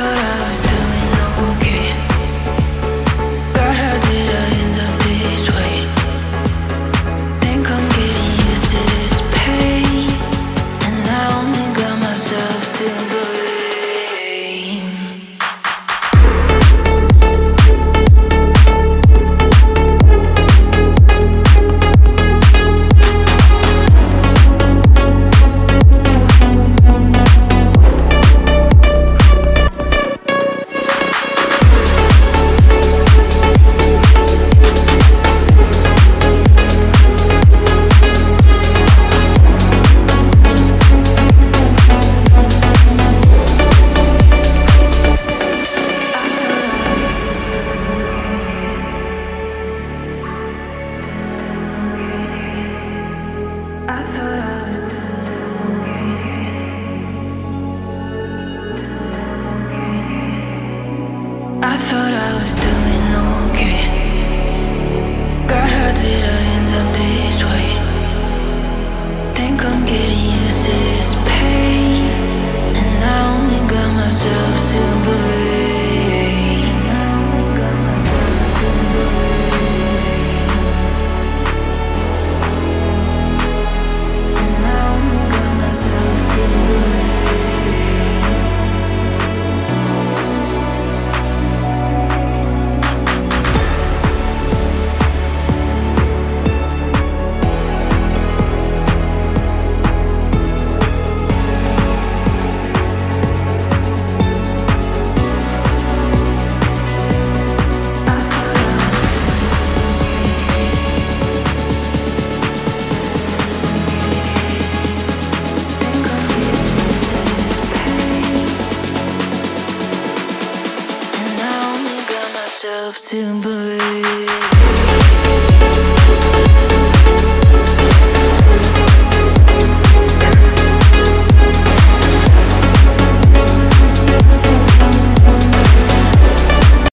thought I was doing okay. God, how did I end up this way? Think I'm getting used to this pain, and I only got myself to blame. I thought I was doing okay. God, how did I end up this way? Think I'm getting used to this pain, and I only got myself to blame. To believe.